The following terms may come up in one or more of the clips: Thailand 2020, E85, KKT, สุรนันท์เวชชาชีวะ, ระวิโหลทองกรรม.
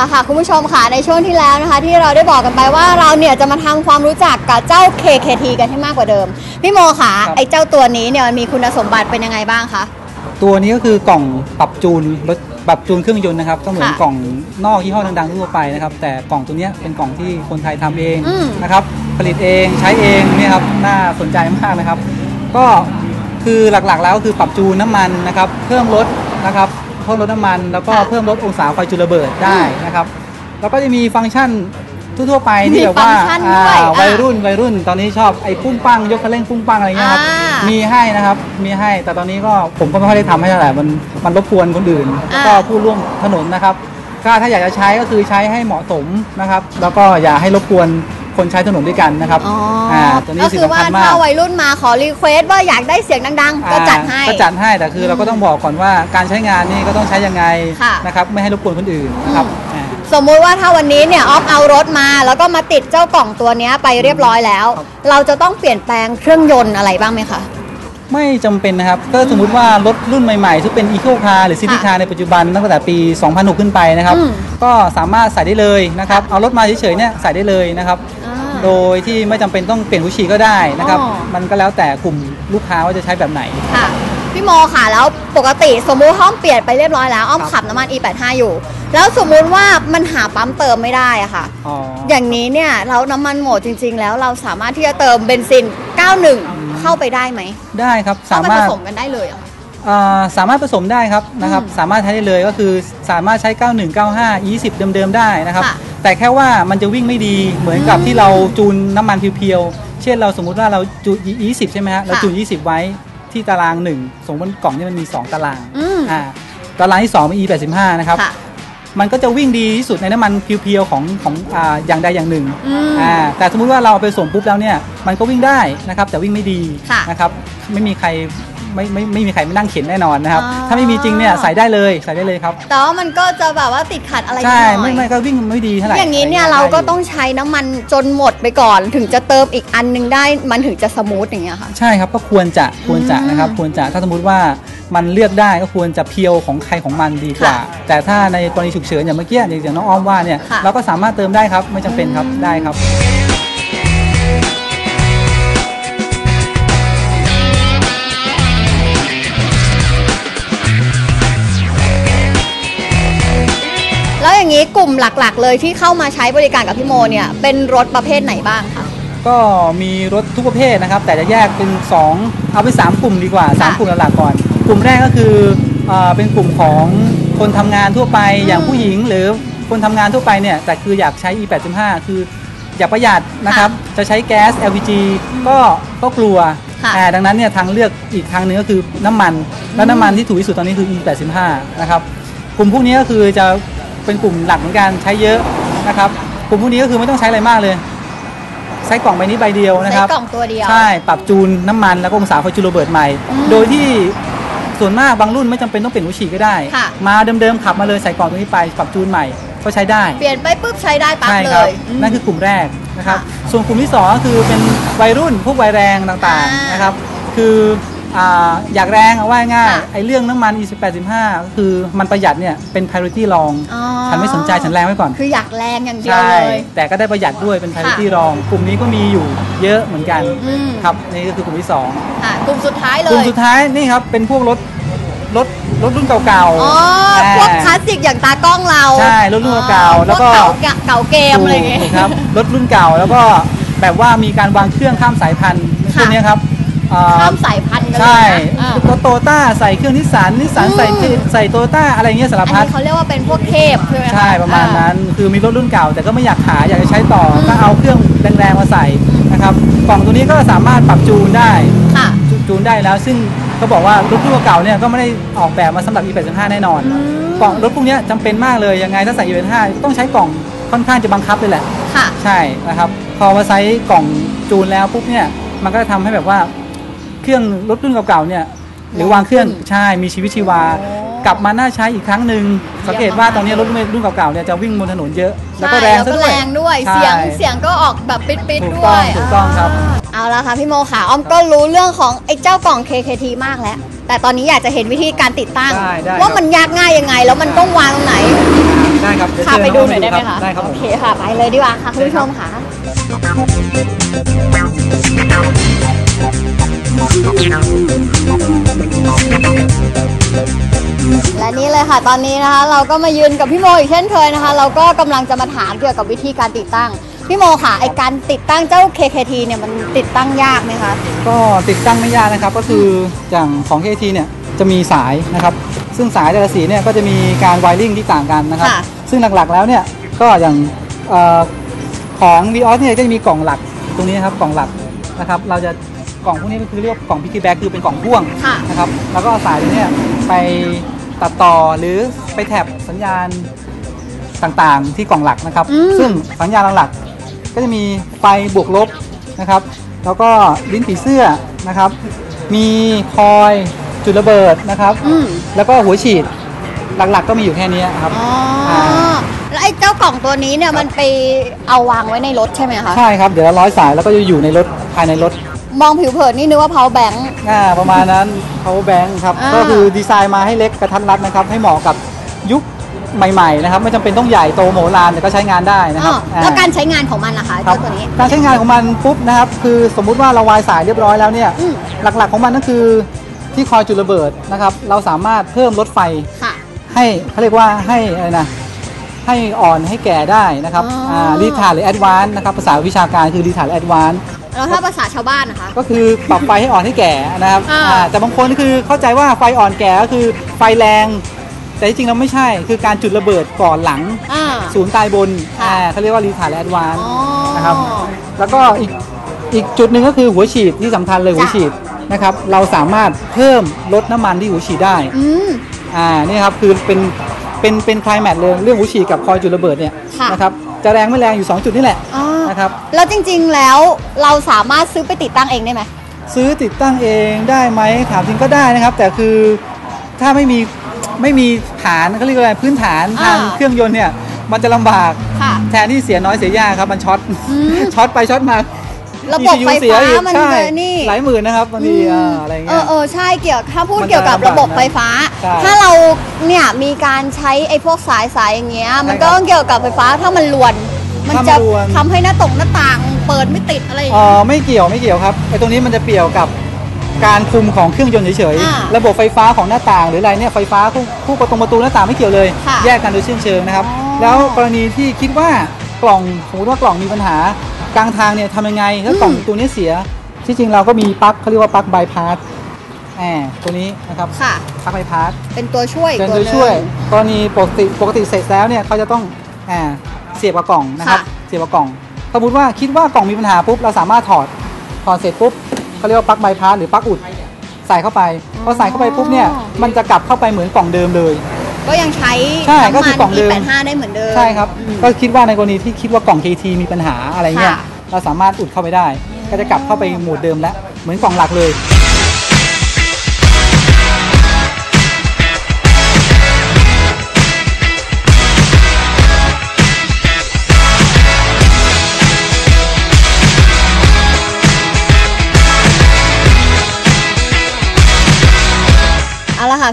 ละค่ะคุณผู้ชมค่ะในช่วงที่แล้วนะคะที่เราได้บอกกันไปว่าเราเนี่ยจะมาทำความรู้จักกับเจ้า KKT กันให้มากกว่าเดิมพี่โมค่ะไอ้เจ้าตัวนี้เนี่ยมันมีคุณสมบัติเป็นยังไงบ้างคะตัวนี้ก็คือกล่องปรับจูนเครื่องยนต์นะครับก็เหมือนกล่องนอกยี่ห้อดังๆทั่วไปนะครับแต่กล่องตัวนี้เป็นกล่องที่คนไทยทำเองนะครับผลิตเองใช้เองนี่ครับน่าสนใจมากนะครับก็คือหลักๆแล้วคือปรับจูนน้ำมันนะครับเพิ่มลดนะครับเพิ่มลดน้ำมันแล้วก็เพิ่มลดองศาไฟจุลระเบิดได้นะครับแล้วก็จะมีฟังก์ชันทั่วไปที่แบบว่าวัยรุ่นตอนนี้ชอบไอ้ปุ้งปังยกคันเร่งปุ้งปังอะไรเงี้ยครับมีให้นะครับมีให้แต่ตอนนี้ก็ผมก็ไม่ค่อยได้ทำให้เท่าไหร่มันรบกวนคนอื่นแล้วก็ผู้ร่วมถนนนะครับก็ถ้าอยากจะใช้ก็คือใช้ให้เหมาะสมนะครับแล้วก็อย่าให้รบกวนคนใช้ถนนด้วยกันนะครับตอนนี้สิ่งสำคัญมากถ้าวัยรุ่นมาขอรีเควสต์ว่าอยากได้เสียงดังๆก็จัดให้แต่คือเราก็ต้องบอกก่อนว่าการใช้งานนี่ก็ต้องใช้ยังไงนะครับไม่ให้รบกวนคนอื่นนะครับสมมุติว่าถ้าวันนี้เนี่ยออฟเอารถมาแล้วก็มาติดเจ้ากล่องตัวนี้ไปเรียบร้อยแล้วเราจะต้องเปลี่ยนแปลงเครื่องยนต์อะไรบ้างไหมคะไม่จำเป็นนะครับก็สมมุติว่ารถรุ่นใหม่ๆที่เป็นอีโคคาร์หรือซิตี้คาร์ในปัจจุบันตั้งแต่ปี2006ขึ้นไปนะครับก็สามารถใส่ได้เลยนะครับเอารถมาเฉยๆเนี่ยใส่ได้เลยนะครับโดยที่ไม่จำเป็นต้องเปลี่ยนหัวฉีดก็ได้นะครับมันก็แล้วแต่กลุ่มลูกค้าว่าจะใช้แบบไหนค่ะพี่โมค่ะแล้วปกติสมมุติห้องเปลี่ยนไปเรียบร้อยแล้วอ้อมขับน้ำมัน E85 อยู่แล้วสมมุติว่ามันหาปั๊มเติมไม่ได้อะค่ะ อย่างนี้เนี่ยเราน้ำมันหมดจริงๆแล้วเราสามารถที่จะเติมเบนซิน91เข้าไปได้ไหมได้ครับสามารถผสมกันได้เลยสามารถผสมได้ครับนะครับสามารถใช้ได้เลยก็คือสามารถใช้91 95 20เดิมๆได้นะครับแต่แค่ว่ามันจะวิ่งไม่ดีเหมือนกับที่เราจูนน้ำมันเพียวๆเช่นเราสมมุติว่าเราจูน20ใช่ไหมฮะเราจูน20ไว้ที่ตาราง1สมมติกล่องนี่มันมี2ตารางตารางที่2เป็น E85 นะครับมันก็จะวิ่งดีที่สุดในน้ำมันเพียวๆของอย่างใดอย่างหนึ่งแต่สมมุติว่าเราเอาไปส่งปุ๊บแล้วเนี่ยมันก็วิ่งได้นะครับแต่วิ่งไม่ดีนะครับไม่มีใครมานั่งเข็นแน่นอนนะครับถ้าไม่มีจริงเนี่ยใส่ได้เลยใส่ได้เลยครับแต่ว่ามันก็จะแบบว่าติดขัดอะไรใช่ไม่ก็วิ่งไม่ดีเท่าไหร่อย่างนี้เนี่ยเราก็ต้องใช้น้ำมันจนหมดไปก่อนถึงจะเติมอีกอันนึงได้มันถึงจะสมูทอย่างเงี้ยค่ะใช่ครับก็ควรจะนะครับควรจะถ้าสมมุติว่ามันเลือกได้ก็ควรจะเพียวของใครของมันดีกว่าแต่ถ้าในกรณีฉุกเฉินอย่างเมื่อกี้อย่างน้องอ้อมว่าเนี่ยเราก็สามารถเติมได้ครับไม่จำเป็นครับได้ครับแล้วอย่างนี้กลุ่มหลักๆเลยที่เข้ามาใช้บริการกับพี่โมเนี่ยเป็นรถประเภทไหนบ้างคะก็มีรถทุกประเภทนะครับแต่จะแยกเป็น2เอาเป็น3กลุ่มดีกว่า3กลุ่มหลักๆก่อนกลุ่มแรกก็คือเป็นกลุ่มของคนทำงานทั่วไปอย่างผู้หญิงหรือคนทำงานทั่วไปเนี่ยแต่คืออยากใช้ E85 คืออยากประหยัดนะครับจะใช้แก๊ส LPG ก็กลัวดังนั้นเนี่ยทางเลือกอีกทางนึงก็คือน้ำมันและน้ำมันที่ถูกที่สุดตอนนี้คือ E85 นะครับกลุ่มพวกนี้ก็คือจะเป็นกลุ่มหลักเหมือนกันใช้เยอะนะครับกลุ่มพวกนี้ก็คือไม่ต้องใช้อะไรมากเลยใช้กล่องใบนี้ใบเดียวนะครับใช้กล่องตัวเดียวใช่ปรับจูนน้ำมันแล้วก็องศาไฟจุลระเบิดใหม่โดยที่ส่วนมากบางรุ่นไม่จำเป็นต้องเปลี่ยนหัวฉีดก็ได้มาเดิมๆขับมาเลยใส่กล่องตัวนี้ไปปรับจูนใหม่ก็ใช้ได้เปลี่ยนไปปุ๊บใช้ได้ปั๊บเลยนั่นคือกลุ่มแรกนะครับส่วนกลุ่มที่2ก็คือเป็นวัยรุ่นพวกวัยแรงต่างๆนะครับคืออยากแรงเอาว่าง่ายไอ้เรื่องน้ำมัน E85 ก็คือมันประหยัดเนี่ยเป็น priority รองฉันไม่สนใจฉันแรงไว้ก่อนคืออยากแรงอย่างเดียวเลยแต่ก็ได้ประหยัดด้วยเป็น priority รองกลุ่มนี้ก็มีอยู่เยอะเหมือนกันครับนี่ก็คือกลุ่มที่2กลุ่มสุดท้ายเลยกลุ่มสุดท้ายนี่ครับเป็นพวกรถรุ่นเก่าๆพวกคลาสสิกอย่างตากล้องเราใช่รถรุ่นเก่าแล้วก็เก่าเกมอะไรอย่างเงี้ยครับรถรุ่นเก่าแล้วก็แบบว่ามีการวางเครื่องข้ามสายพันธุ์พวกนี้ครับข้ามสายพันธุ์กันเลยใช่รถโตโยต้าใส่เครื่องนิสสันใส่โตโยต้าอะไรเงี้ยสารพัดเขาเรียกว่าเป็นพวกเทพใช่ไหมใช่ประมาณนั้นคือมีรถรุ่นเก่าแต่ก็ไม่อยากขายอยากจะใช้ต่อก็เอาเครื่องแรงๆมาใส่นะครับกล่องตัวนี้ก็สามารถปรับจูนได้จูนได้แล้วซึ่งก็บอกว่ารถรุ่นเก่าเนี่ยก็ไม่ได้ออกแบบมาสำหรับ E85 แน่นอนกล่องรถพวกนี้จำเป็นมากเลยยังไงถ้าใส่ E85 ต้องใช้กล่องค่อนข้างจะบังคับเลยแหละใช่นะครับพอมาใช้กล่องจูนแล้วปุ๊บเนี่ยมันก็ทำให้แบบว่าเครื่องรถรุ่นเก่าๆเนี่ยหรือวางเครื่องใช่มีชีวิตชีวากลับมาน่าใช้อีกครั้งหนึ่งสังเกตว่าตอนนี้รถรุ่นเก่าๆเนี่ยจะวิ่งบนถนนเยอะแล้วก็แรงด้วยเสียงก็ออกแบบปิดๆด้วยถูกต้องครับเอาละค่ะพี่โมค่ะอ้อมก็รู้เรื่องของไอ้เจ้ากล่อง KKT มากแล้วแต่ตอนนี้อยากจะเห็นวิธีการติดตั้งว่ามันยากง่ายยังไงแล้วมันต้องวางตรงไหน ได้ครับพาไปดูหน่อยได้ไหมคะได้ครับโอเคค่ะไปเลยดีกว่าค่ะคุณผู้ชมค่ะและนี่เลยค่ะตอนนี้นะคะเราก็มายืนกับพี่โมอีกเช่นเคยนะคะเราก็กำลังจะมาถามเกี่ยวกับวิธีการติดตั้งพี่โมค่ะไอการติดตั้งเจ้า KKT เนี่ยมันติดตั้งยากไหมคะก็ติดตั้งไม่ยากนะครับก็คืออย่างของ KKT เนี่ยจะมีสายนะครับซึ่งสายแต่ละสีเนี่ยก็จะมีการไวริ่งที่ต่างกันนะครับซึ่งหลักๆแล้วเนี่ยก็อย่างของ Vios เนี่ยจะมีกล่องหลักตรงนี้ครับกล่องหลักนะครับเราจะกล่องพวกนี้ก็คือเรียกว่ากล่องพิกกี้แบ็คคือเป็นกล่องพ่วงนะครับแล้วก็สายตัวนี้ไปตัดต่อหรือไปแท็บสัญญาณต่างๆที่กล่องหลักนะครับซึ่งสัญญาณหลักก็จะมีไฟบวกลบนะครับแล้วก็ลิ้นผีเสื้อนะครับมีคอยจุดระเบิดนะครับแล้วก็หัวฉีดหลักๆก็มีอยู่แค่นี้ครับแล้วไอ้เจ้ากล่องตัวนี้เนี่ยมันไปเอาวางไว้ในรถใช่ไหมคะใช่ครับเดี๋ยวร้อยสายแล้วก็จะอยู่ในรถภายในรถมองผิวเผินนี่นึกว่า power bank ประมาณนั้น power bank ครับก็คือดีไซน์มาให้เล็กกระทัดรัดนะครับให้เหมาะกับยุคใหม่ๆนะครับไม่จำเป็นต้องใหญ่โตโหฬารแต่ก็ใช้งานได้นะครับแล้วการใช้งานของมันล่ะคะตัวนี้การใช้งานของมันปุ๊บนะครับคือสมมุติว่าเราวายสายเรียบร้อยแล้วเนี่ยหลักๆของมันก็คือที่คอยจุดระเบิดนะครับเราสามารถเพิ่มลดไฟให้เขาเรียกว่าให้อะไรนะให้อ่อนให้แก่ได้นะครับรีทาร์หรือแอดวานซ์นะครับภาษาวิชาการคือรีทาร์แอดวานซ์แล้วถ้าภาษาชาวบ้านนะคะก็คือปรับไฟให้อ่อนให้แก่นะครับแต่บางคนคือเข้าใจว่าไฟอ่อนแก่ก็คือไฟแรงแต่จริงแล้วไม่ใช่คือการจุดระเบิดก่อนหลังศูนย์ตายบนเขาเรียกว่ารีทาร์แอดวานซ์นะครับแล้วก็อีกจุดหนึ่งก็คือหัวฉีดที่สำคัญเลยหัวฉีดนะครับเราสามารถเพิ่มลดน้ำมันที่หัวฉีดได้นี่ครับคือเป็นไคลแมทเลยเรื่องหัวฉีดกับคอยจุดระเบิดเนี่ยนะครับจะแรงไม่แรงอยู่2จุดนี่แหละนะครับแล้วจริงๆแล้วเราสามารถซื้อไปติดตั้งเองได้ไหมซื้อติดตั้งเองได้ไหมถามจริงก็ได้นะครับแต่คือถ้าไม่มีฐานเขาเรียกอะไรพื้นฐานทางเครื่องยนต์เนี่ยมันจะลำบากแทนที่เสียน้อยเสียยากครับมันช็อตไปช็อตมาระบบไฟฟ้ามันนี่หลายหมื่นนะครับบางทีอะไรเงี้ยใช่เกี่ยวถ้าพูดเกี่ยวกับระบบไฟฟ้าถ้าเราเนี่ยมีการใช้ไอ้พวกสายอย่างเงี้ยมันก็เกี่ยวกับไฟฟ้าถ้ามันล้วนมันจะทำให้หน้าต่างเปิดไม่ติดอะไรไม่เกี่ยวครับไอ้ตรงนี้มันจะเกี่ยวกับการคุมของเครื่องยนต์เฉยๆระบบไฟฟ้าของหน้าต่างหรืออะไรเนี่ยไฟฟ้าคู่ประตูหน้าต่างไม่เกี่ยวเลยแยกกันโดยเชิงๆนะครับแล้วกรณีที่คิดว่ากล่องสมมติว่ากล่องมีปัญหากลางทางเนี่ยทำยังไงถ้ากล่องตัวนี้เสียที่จริงเราก็มีปลั๊กเขาเรียกว่าปลั๊กบายพาสตัวนี้นะครับปลั๊กบายพาสเป็นตัวช่วยกรณีปกติเสร็จแล้วเนี่ยเขาจะต้องเสียบกับกล่องนะครับเสียบกับกล่องสมมติว่าคิดว่ากล่องมีปัญหาปุ๊บเราสามารถถอดเสร็จปุ๊บเขาเรียกว่าปลั๊กบายพาสหรือปลั๊กอุดใส่เข้าไปพอใส่เข้าไปปุ๊บเนี่ยมันจะกลับเข้าไปเหมือนกล่องเดิมเลยก็ยังใช้ก็คือกล่องเดิม E85 ได้เหมือนเดิมใช่ครับก็คิดว่าในกรณีที่คิดว่ากล่อง KT มีปัญหาอะไรเงี้ยเราสามารถอุดเข้าไปได้ก็จะกลับเข้าไปโหมดเดิมแล้วเหมือนกล่องหลักเลย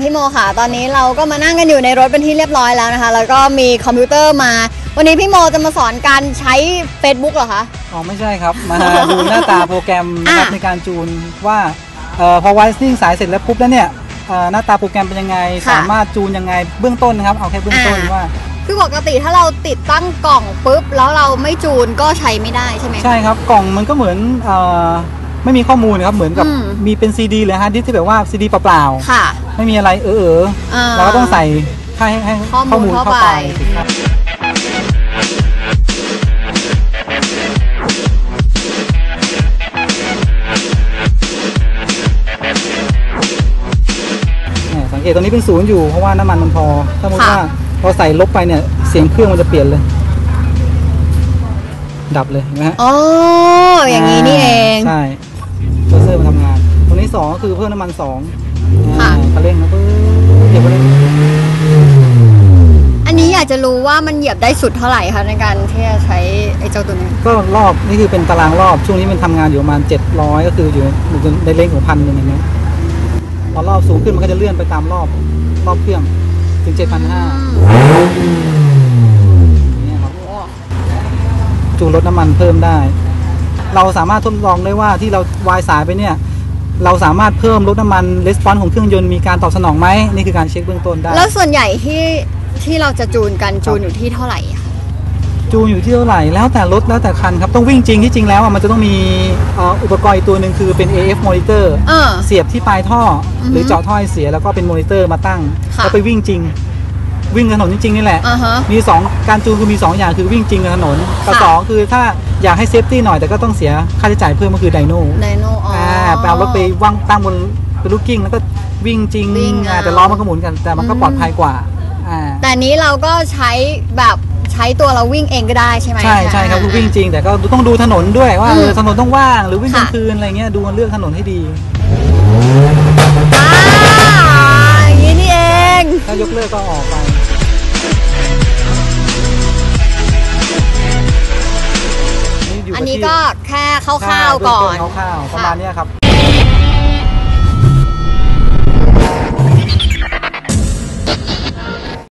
พี่โมค่ะตอนนี้เราก็มานั่งกันอยู่ในรถเป็นที่เรียบร้อยแล้วนะคะแล้วก็มีคอมพิวเตอร์มาวันนี้พี่โมจะมาสอนการใช้ Facebook เหรอคะอ๋อไม่ใช่ครับมาดูหน้าตาโปรแกรมนะครับในการจูนว่าพอไวซิ่งสายเสร็จแล้วปุ๊บแล้วเนี่ยหน้าตาโปรแกรมเป็นยังไงสามารถจูนยังไงเบื้องต้นนะครับเอาแค่เบื้องต้นว่าคือปกติถ้าเราติดตั้งกล่องปุ๊บแล้วเราไม่จูนก็ใช้ไม่ได้ใช่ไหมใช่ครับกล่องมันก็เหมือนไม่มีข้อมูลนะครับเหมือนกับมีเป็นซีดีหรือฮาร์ดดิสก์ที่แบบว่าซีดีเปล่าๆไม่มีอะไรเราก็ต้องใส่ให้ข้อมูลเข้าไปสังเกตตรงนี้เป็นศูนย์อยู่เพราะว่าน้ำมันมันพอถ้าสมมติว่าพอใส่ลบไปเนี่ยเสียงเครื่องมันจะเปลี่ยนเลยดับเลยนะฮะอย่างนี้นี่เองใช่ตัวเซอร์มันทำงานตัวนี้2ก็คือเพิ่มน้ำมัน2ค่ะกระเร่งนะเดี๋ยวกระเร่งอันนี้อยากจะรู้ว่ามันเหยียบได้สุดเท่าไหร่คะในการที่จะใช้ไอ้เจ้าตัวนี้ก็รอบนี่คือเป็นตารางรอบช่วงนี้มันทำงานอยู่ประมาณ700ก็คืออยู่ในเลนของ1,000อย่างเงี้ยพอรอบสูงขึ้นมันก็จะเลื่อนไปตามรอบเครื่องถึง7,500 จูนลดน้ำมันเพิ่มได้เราสามารถทดลองได้ว่าที่เราวายสายไปเนี่ยเราสามารถเพิ่มลดน้ำมันรีสปอนส์ของเครื่องยนต์มีการตอบสนองไหมนี่คือการเช็คเบื้องต้นได้แล้วส่วนใหญ่ที่เราจะจูนกันจูนอยู่ที่เท่าไหร่คะจูนอยู่ที่เท่าไหร่แล้วแต่รถแล้วแต่คันครับต้องวิ่งจริงที่จริงแล้วมันจะต้องมีอุปกรณ์ตัวหนึ่งคือเป็น AF monitor เสียบที่ปลายท่อหรือเจาะท่อเสียแล้วก็เป็นมอนิเตอร์มาตั้งแล้วไปวิ่งจริงวิ่งถนนจริงๆนี่แหละมี2การจูนคือมี2อย่างคือวิ่งจริงกับถนนกับสองคือถ้าอยากให้เซฟตี้หน่อยแต่ก็ต้องเสียค่าใช้จ่ายเพิ่มก็คือไดโน่แปลว่ารถไปว่างตั้งบนลูกกิ้งแล้วก็วิ่งจริงแต่ล้อมันก็หมุนกันแต่มันก็ปลอดภัยกว่าแต่นี้เราก็ใช้แบบใช้ตัวเราวิ่งเองก็ได้ใช่ไหมใช่ครับวิ่งจริงแต่ก็ต้องดูถนนด้วยว่าถนนต้องว่างหรือวิ่งกลางคืนอะไรเงี้ยดูเลือกถนนให้ดีอย่างนี้นี่เองถ้ายกเลิกก็ออกไปอันนี้ก็แค่คร่าวๆก่อนประมาณนี้ครับ